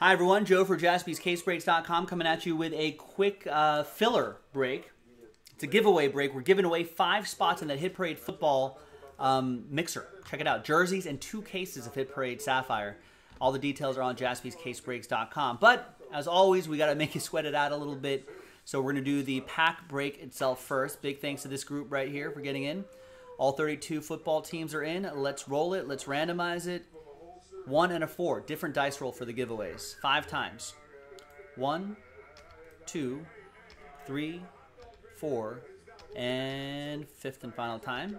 Hi everyone, Joe for JaspysCaseBreaks.com coming at you with a quick filler break. It's a giveaway break. We're giving away 5 spots in that Hit Parade football mixer. Check it out. Jerseys and 2 cases of Hit Parade Sapphire. All the details are on JaspysCaseBreaks.com. But as always, we got to make you sweat it out a little bit. So we're going to do the pack break itself first. Big thanks to this group right here for getting in. All 32 football teams are in. Let's roll it. Let's randomize it. 1 and a 4. Different dice roll for the giveaways. 5 times. 1, 2, 3, 4, and 5th and final time.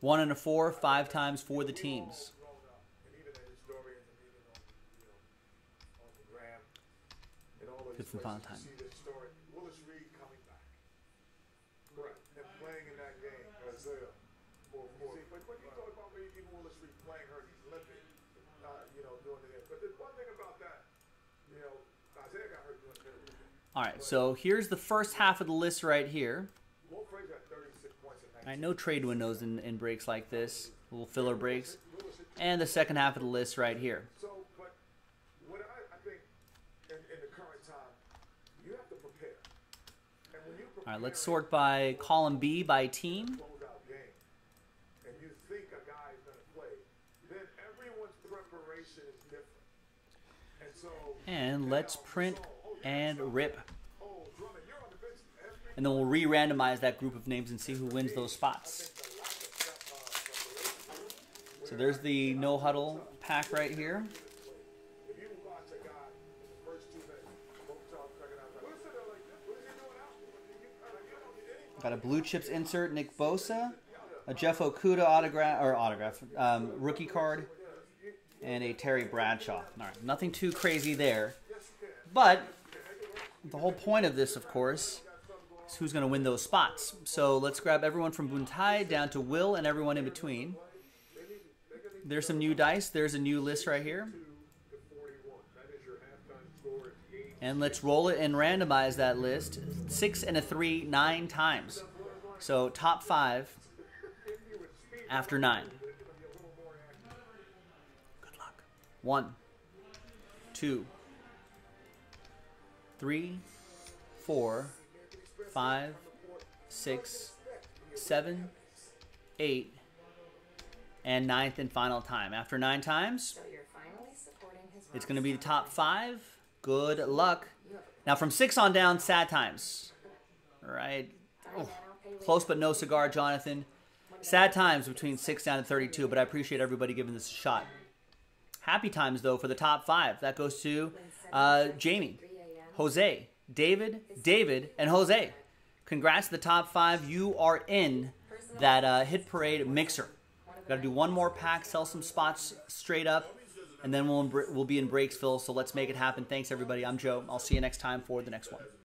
One and a 4, 5 times for the teams. 5th and final time. All right, so here's the first half of the list right here. All right, no trade windows in breaks like this, little filler breaks. And the second half of the list right here. All right, let's sort by column B by team. And let's print and rip. And then we'll re-randomize that group of names and see who wins those spots. So there's the no huddle pack right here. Got a blue chips insert, Nick Bosa, a Jeff Okuda rookie card, and a Terry Bradshaw. All right, nothing too crazy there. But the whole point of this, of course, is who's going to win those spots. So let's grab everyone from Buntai down to Will and everyone in between. There's some new dice. There's a new list right here. And let's roll it and randomize that list 6 and a 3, 9 times. So top 5 after 9. Good luck. 1, 2, 3, 4, 5, 6, 7, 8, and 9th and final time. After 9 times, it's going to be the top 5. Good luck. Now from 6 on down, sad times. All right. Oh, close but no cigar, Jonathan. Sad times between 6 down and 32, but I appreciate everybody giving this a shot. Happy times, though, for the top 5. That goes to Jamie, Jose, David, and Jose. Congrats to the top 5. You are in that Hit Parade mixer. Got to do 1 more pack, sell some spots straight up, and then we'll be in Breaksville. So let's make it happen. Thanks, everybody. I'm Joe. I'll see you next time for the next one.